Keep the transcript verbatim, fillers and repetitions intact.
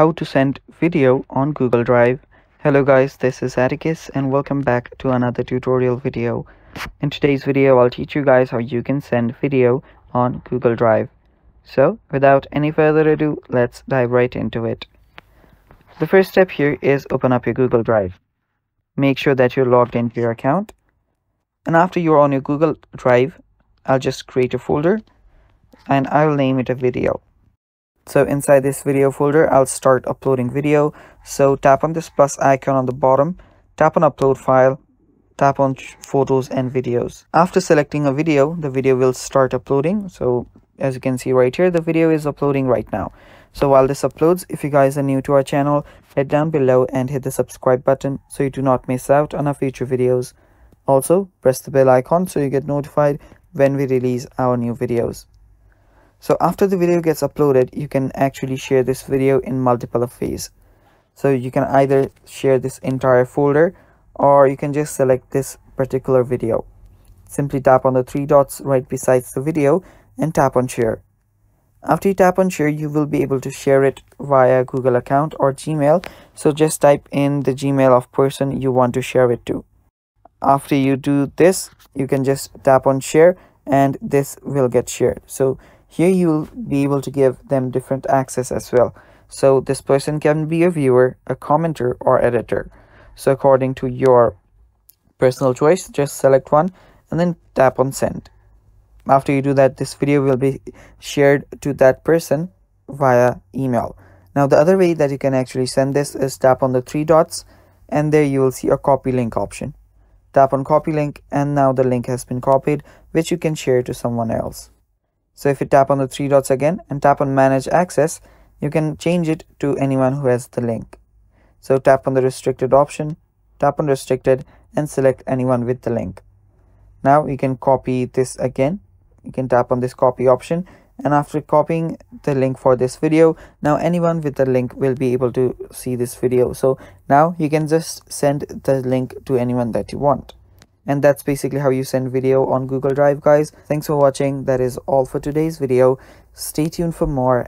How to send video on Google Drive. Hello guys, this is Atticus and welcome back to another tutorial video. In today's video, I'll teach you guys how you can send video on Google Drive. So without any further ado, let's dive right into it. The first step here is open up your Google Drive. Make sure that you're logged into your account. And after you're on your Google Drive, I'll just create a folder and I'll name it a video. So inside this video folder, I'll start uploading video. So tap on this plus icon on the bottom, tap on upload file, tap on photos and videos. After selecting a video, the video will start uploading. So as you can see right here, the video is uploading right now. So while this uploads, if you guys are new to our channel, head down below and hit the subscribe button so you do not miss out on our future videos. Also, press the bell icon so you get notified when we release our new videos. So after the video gets uploaded, you can actually share this video in multiple ways. So you can either share this entire folder or you can just select this particular video. Simply tap on the three dots right besides the video and tap on share. After you tap on share, you will be able to share it via Google account or Gmail. So just type in the Gmail of person you want to share it to. After you do this, you can just tap on share and this will get shared. So here you'll be able to give them different access as well. So this person can be a viewer, a commenter or editor. So according to your personal choice, just select one and then tap on send. After you do that, this video will be shared to that person via email. Now the other way that you can actually send this is tap on the three dots and there you will see a copy link option. Tap on copy link and now the link has been copied, which you can share to someone else. So if you tap on the three dots again and tap on manage access, you can change it to anyone who has the link. So tap on the restricted option, tap on restricted and select anyone with the link. Now you can copy this again. You can tap on this copy option and after copying the link for this video, now anyone with the link will be able to see this video. So now you can just send the link to anyone that you want. And that's basically how you send video on Google Drive, guys. Thanks for watching. That is all for today's video. Stay tuned for more.